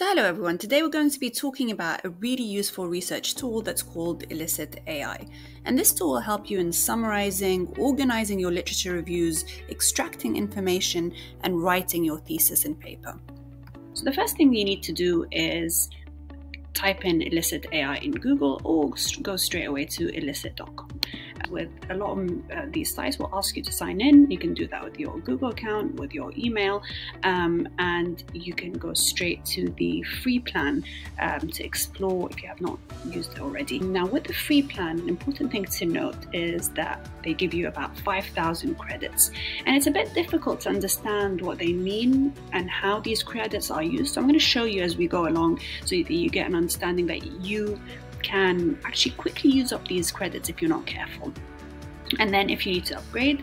So hello everyone, today we're going to be talking about a really useful research tool that's called Elicit AI. And this tool will help you in summarizing, organizing your literature reviews, extracting information, and writing your thesis and paper. So the first thing you need to do is type in Elicit AI in Google or go straight away to elicit.com. With a lot of these sites will ask you to sign in. You can do that with your Google account, with your email, and you can go straight to the free plan to explore if you have not used it already. Now with the free plan, an important thing to note is that they give you about 5,000 credits, and it's a bit difficult to understand what they mean and how these credits are used. So I'm going to show you as we go along so that you get an understanding that you can actually quickly use up these credits if you're not careful. And then if you need to upgrade,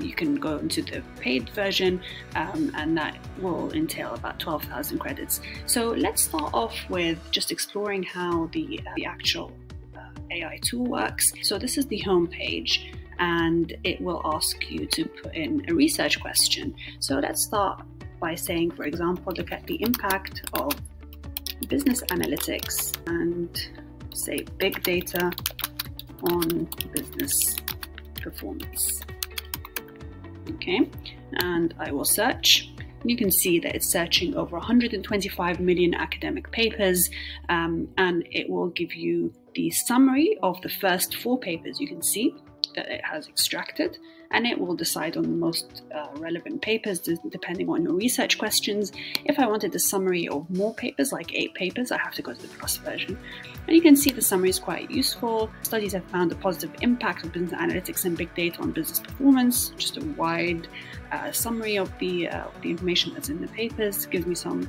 you can go into the paid version, and that will entail about 12,000 credits. So let's start off with just exploring how the actual AI tool works. So this is the home page, and it will ask you to put in a research question. So let's start by saying, for example, look at the impact of business analytics and say big data on business performance. Okay, and I will search. You can see that it's searching over 125 million academic papers, and it will give you the summary of the first 4 papers. You can see that it has extracted, and it will decide on the most relevant papers depending on your research questions. If I wanted a summary of more papers, like 8 papers, I have to go to the plus version. And you can see the summary is quite useful. Studies have found the positive impact of business analytics and big data on business performance. Just a wide summary of the information that's in the papers. It gives me some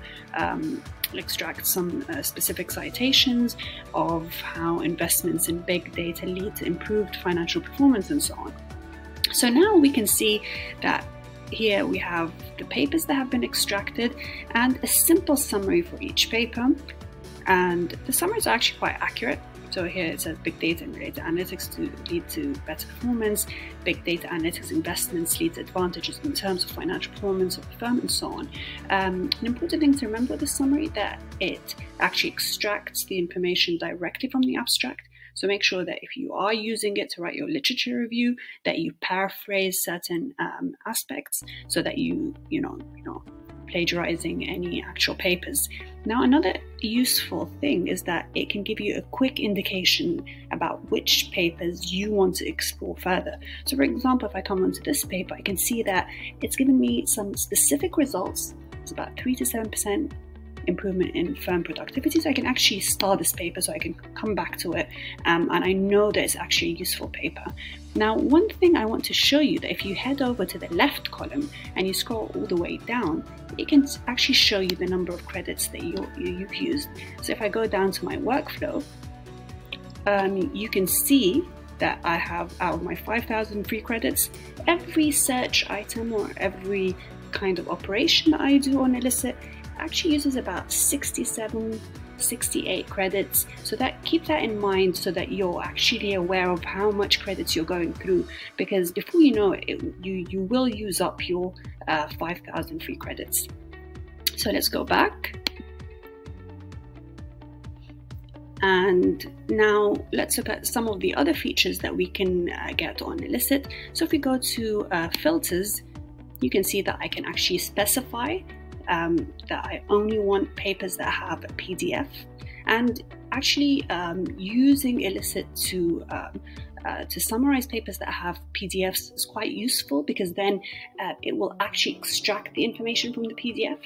specific citations of how investments in big data lead to improved financial performance and so on. So now we can see that here we have the papers that have been extracted and a simple summary for each paper. And the summaries are actually quite accurate. So here it says big data and related analytics to lead to better performance, big data analytics investments lead to advantages in terms of financial performance of the firm, and so on. An important thing to remember with the summary that it actually extracts the information directly from the abstract. So make sure that if you are using it to write your literature review, that you paraphrase certain aspects so that you're not plagiarizing any actual papers. Now another useful thing is that it can give you a quick indication about which papers you want to explore further. So for example, if I come onto this paper, I can see that it's given me some specific results. It's about 3 to 7% improvement in firm productivity. So I can actually star this paper so I can come back to it, and I know that it's actually a useful paper. Now one thing I want to show you that if you head over to the left column and you scroll all the way down, it can actually show you the number of credits that you've used. So if I go down to my workflow, you can see that I have, out of my 5,000 free credits, every search item or every kind of operation that I do on Elicit actually uses about 67, 68 credits. So that, keep that in mind so that you're actually aware of how much credits you're going through, because before you know it, you will use up your 5,000 free credits. So let's go back. And now let's look at some of the other features that we can get on Elicit. So if we go to filters, you can see that I can actually specify that I only want papers that have a PDF, and actually using Elicit to summarize papers that have PDFs is quite useful, because then it will actually extract the information from the PDF.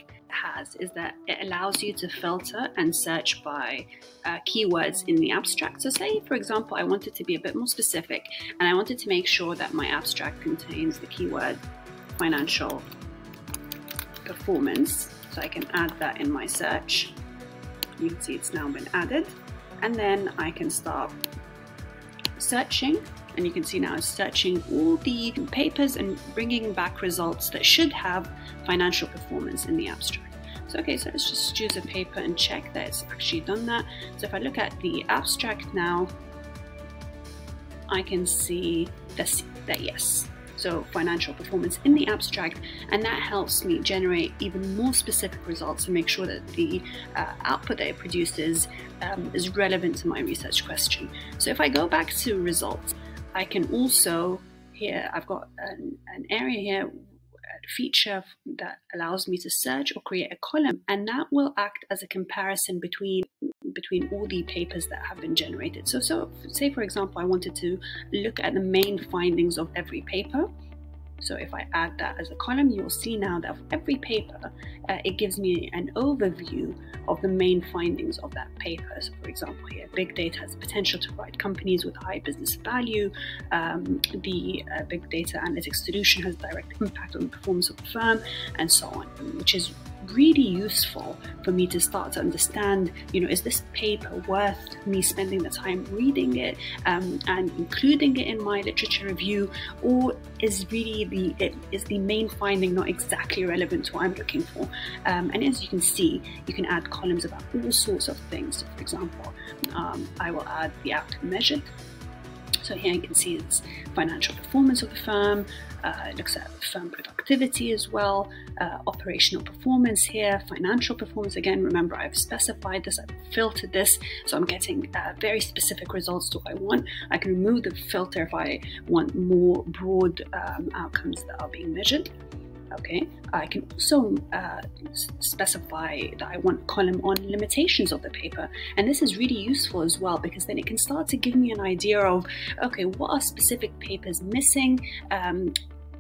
Is that it allows you to filter and search by keywords in the abstract. So say, for example, I wanted to be a bit more specific and I wanted to make sure that my abstract contains the keyword financial performance. So I can add that in my search. You can see it's now been added. And then I can start searching. And you can see now it's searching all the papers and bringing back results that should have financial performance in the abstract. So, okay, so let's just choose a paper and check that it's actually done that. So if I look at the abstract now, I can see that yes. so financial performance in the abstract, and that helps me generate even more specific results and make sure that the output that it produces is relevant to my research question. So if I go back to results, I can also, here I've got an area here, feature that allows me to search or create a column, and that will act as a comparison between all the papers that have been generated. So say, for example, I wanted to look at the main findings of every paper. So if I add that as a column, you'll see now that for every paper, it gives me an overview of the main findings of that paper. So for example, here, big data has the potential to provide companies with high business value. The big data analytics solution has direct impact on the performance of the firm, and so on, which is really useful for me to start to understand, you know, is this paper worth me spending the time reading it and including it in my literature review, or is really the main finding not exactly relevant to what I'm looking for? And as you can see, you can add columns about all sorts of things. So for example, I will add the outcome measured. So here you can see it's financial performance of the firm, it looks at firm productivity as well, operational performance here, financial performance. Again, remember I've specified this, I've filtered this, so I'm getting very specific results to what I want. I can remove the filter if I want more broad outcomes that are being measured. Okay, I can also specify that I want a column on limitations of the paper, and this is really useful as well, because then it can start to give me an idea of, okay, what are specific papers missing?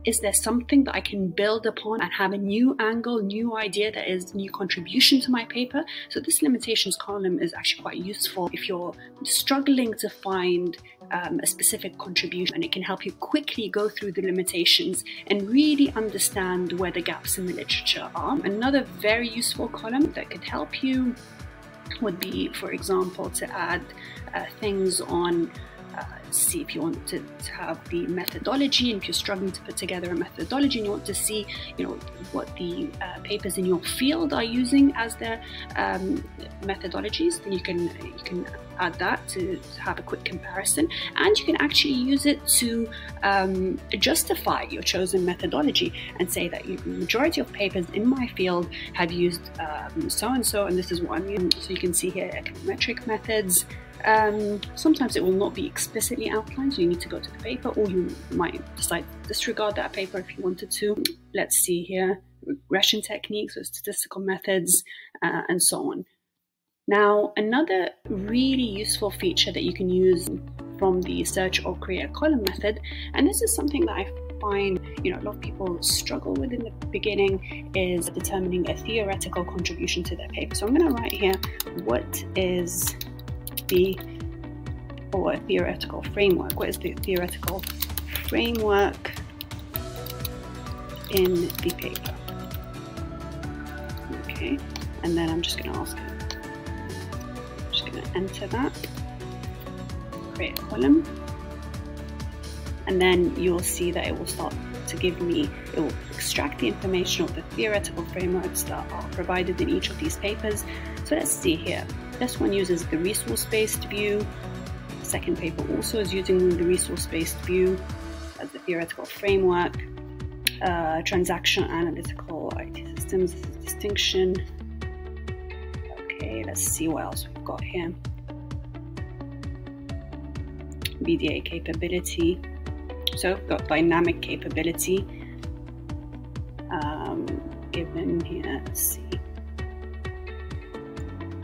Is there something that I can build upon and have a new angle, new idea that is new contribution to my paper? So this limitations column is actually quite useful if you're struggling to find a specific contribution, and it can help you quickly go through the limitations and really understand where the gaps in the literature are. Another very useful column that could help you would be, for example, to add things on see if you want to have the methodology, and if you're struggling to put together a methodology and you want to see, you know, what the papers in your field are using as their methodologies, then you can add that to have a quick comparison, and you can actually use it to justify your chosen methodology and say that the majority of papers in my field have used so-and-so, and this is what I'm using. So you can see here econometric methods. Sometimes it will not be explicitly outlined, so you need to go to the paper, or you might decide to disregard that paper if you wanted to. Let's see here, regression techniques or statistical methods, and so on. Now, another really useful feature that you can use from the search or create a column method, and this is something that I find, you know, a lot of people struggle with in the beginning, is determining a theoretical contribution to their paper. So I'm going to write here, what is the, or a theoretical framework, what is the theoretical framework in the paper? Okay, and then I'm just going to ask it, I'm just going to enter that, create a column, and then you'll see that it will start to give me, it will extract the information of the theoretical frameworks that are provided in each of these papers. So let's see here. This one uses the resource-based view. The second paper also is using the resource-based view as the theoretical framework. Transactional analytical IT systems is a distinction. Okay, let's see what else we've got here. VDA capability. So we've got dynamic capability given here. Let's see.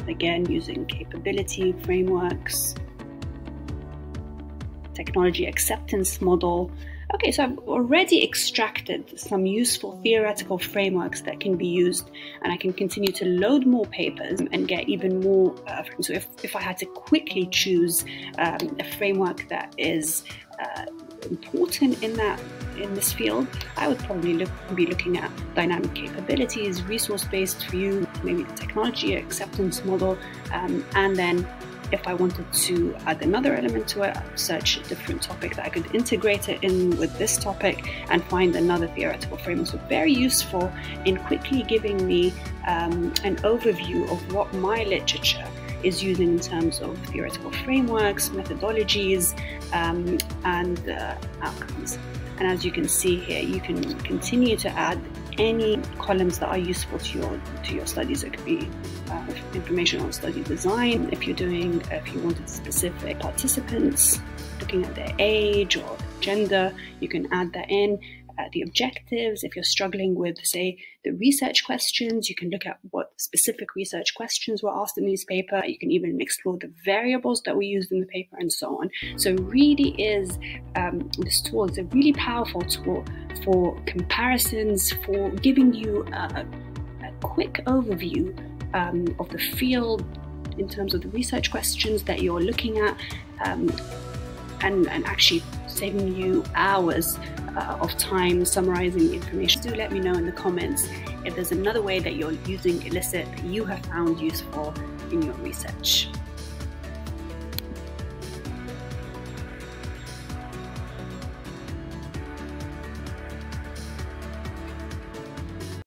Again, using capability frameworks, technology acceptance model. Okay, so I've already extracted some useful theoretical frameworks that can be used, and I can continue to load more papers and get even more. So if I had to quickly choose a framework that is important in this field, I would probably be looking at dynamic capabilities, resource-based view, maybe the technology acceptance model, and then if I wanted to add another element to it, I'd search a different topic that I could integrate it in with this topic and find another theoretical framework. So very useful in quickly giving me an overview of what my literature is using in terms of theoretical frameworks, methodologies, and outcomes. And as you can see here, you can continue to add any columns that are useful to your studies. It could be information on study design, if you wanted specific participants, looking at their age or gender, you can add that in. The objectives, if you're struggling with, say, the research questions, you can look at what specific research questions were asked in the newspaper. You can even explore the variables that were used in the paper and so on. So really is, this tool is a really powerful tool for comparisons, for giving you a quick overview of the field in terms of the research questions that you're looking at, and actually saving you hours of time summarizing the information. Do let me know in the comments if there's another way that you're using Elicit that you have found useful in your research.